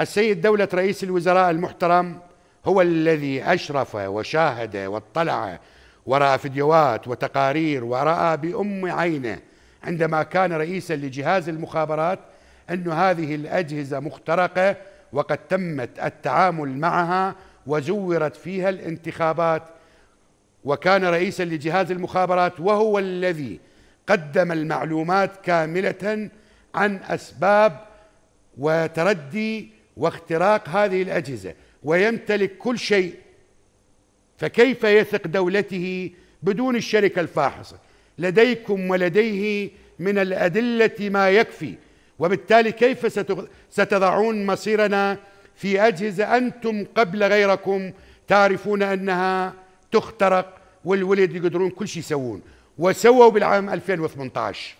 السيد دولة رئيس الوزراء المحترم هو الذي أشرف وشاهد واطلع ورأى فيديوهات وتقارير ورأى بأم عينه عندما كان رئيسا لجهاز المخابرات أن هذه الأجهزة مخترقة وقد تمت التعامل معها وزورت فيها الانتخابات، وكان رئيسا لجهاز المخابرات وهو الذي قدم المعلومات كاملة عن أسباب وتردي واختراق هذه الأجهزة ويمتلك كل شيء، فكيف يثق دولته بدون الشركة الفاحصة؟ لديكم ولديه من الأدلة ما يكفي، وبالتالي كيف ستضعون مصيرنا في أجهزة أنتم قبل غيركم تعرفون أنها تخترق والولد يقدرون كل شيء يسوون، وسووا بالعام 2018.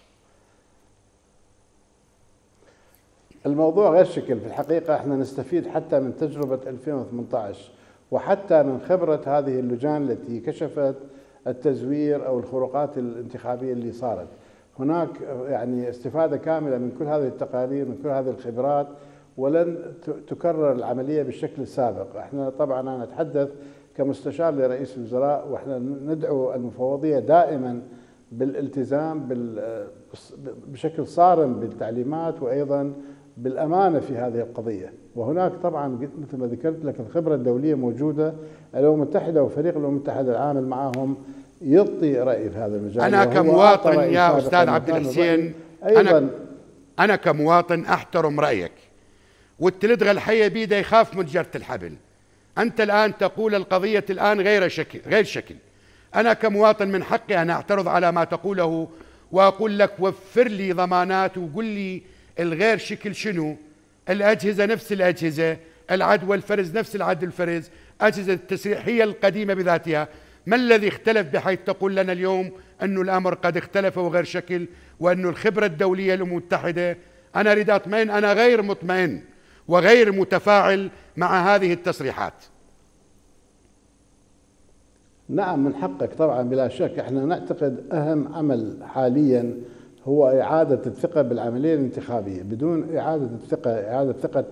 الموضوع غير شكل في الحقيقة، احنا نستفيد حتى من تجربة 2018 وحتى من خبرة هذه اللجان التي كشفت التزوير أو الخروقات الانتخابية اللي صارت. هناك يعني استفادة كاملة من كل هذه التقارير، من كل هذه الخبرات، ولن تكرر العملية بالشكل السابق. احنا طبعا أنا أتحدث كمستشار لرئيس الوزراء، واحنا ندعو المفوضية دائما بالالتزام بشكل صارم بالتعليمات وأيضا بالأمانة في هذه القضية. وهناك طبعا مثل ما ذكرت لك الخبرة الدولية موجودة، الأمم المتحدة وفريق الأمم المتحدة العامل معهم يعطي رأي في هذا المجال. أنا كمواطن يا أستاذ عبد الحسين، أنا كمواطن أحترم رأيك، والتلدغة الحية بيده يخاف من جرة الحبل. أنت الآن تقول القضية الآن غير شكل. أنا كمواطن من حقي أن أعترض على ما تقوله وأقول لك وفر لي ضمانات وقل لي الغير شكل شنو؟ الأجهزة نفس الأجهزة، العدوى الفرز نفس العدوى الفرز، أجهزة التسريح هي القديمة بذاتها. ما الذي اختلف بحيث تقول لنا اليوم أنه الأمر قد اختلف وغير شكل، وأنه الخبرة الدولية الأمم المتحدة؟ أنا أريد أطمئن، أنا غير مطمئن وغير متفاعل مع هذه التصريحات. نعم من حقك طبعا بلا شك. احنا نعتقد أهم عمل حاليا هو إعادة الثقة بالعملية الانتخابية. بدون إعادة الثقة، إعادة ثقة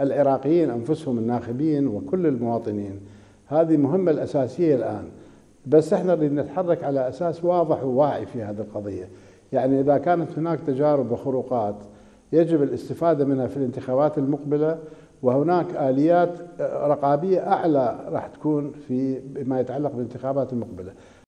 العراقيين أنفسهم الناخبين وكل المواطنين، هذه مهمة الأساسية الآن. بس احنا نريد نتحرك على أساس واضح وواعي في هذه القضية. يعني إذا كانت هناك تجارب وخروقات يجب الاستفادة منها في الانتخابات المقبلة، وهناك آليات رقابية أعلى راح تكون فيما يتعلق بالانتخابات المقبلة.